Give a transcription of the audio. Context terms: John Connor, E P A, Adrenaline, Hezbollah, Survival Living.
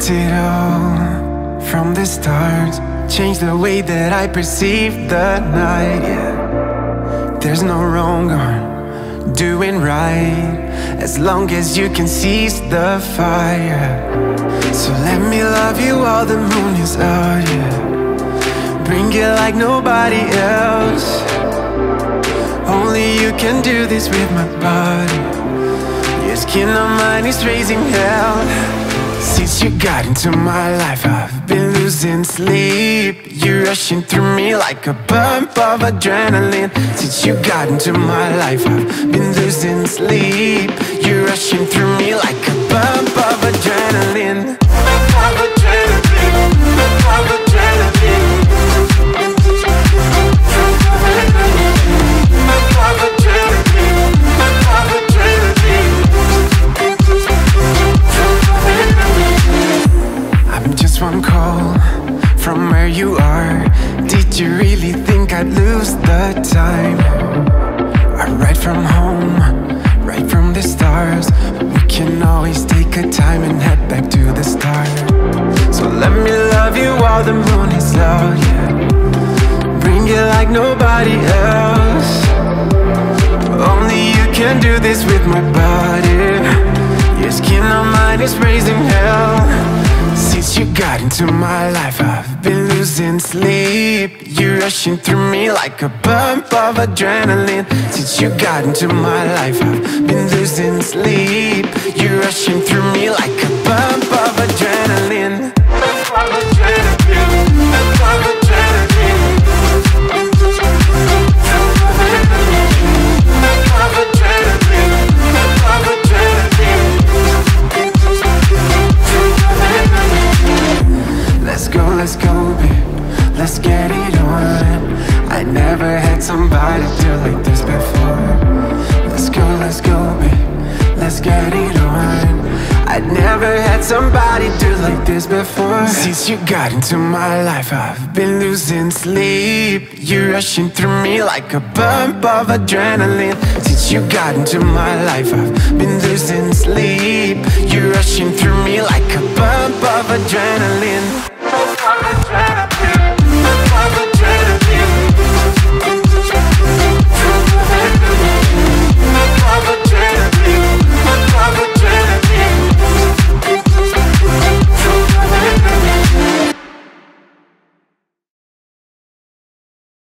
felt it all from the start. Changed the way that I perceived the night, yeah. There's no wrong or doing right, as long as you can seize the fire. So let me love you while the moon is out, yeah. Bring it like nobody else. Only you can do this with my body. Your skin on mine is raising hell. Since you got into my life, I've been losing sleep. You're rushing through me like a pump of adrenaline. Since you got into my life, I've been losing sleep. You're rushing through me like a pump of adrenaline. One call from where you are. Did you really think I'd lose the time? I'm right from home, right from the stars. We can always take a time and head back to the start. So let me love you while the moon is out, yeah. Bring it like nobody else. Only you can do this with my body. Your skin on mine is raising hell. Since you got into my life, I've been losing sleep. You're rushing through me like a pump of adrenaline. Since you got into my life, I've been losing sleep. You're rushing through me like a pump of adrenaline. Let's go, babe, let's get it on. I never had somebody do like this before. Let's go, babe, let's get it on. I never had somebody do like this before. Since you got into my life, I've been losing sleep. You're rushing through me like a pump of adrenaline. Since you got into my life, I've been losing sleep. You're rushing through me like a pump of adrenaline.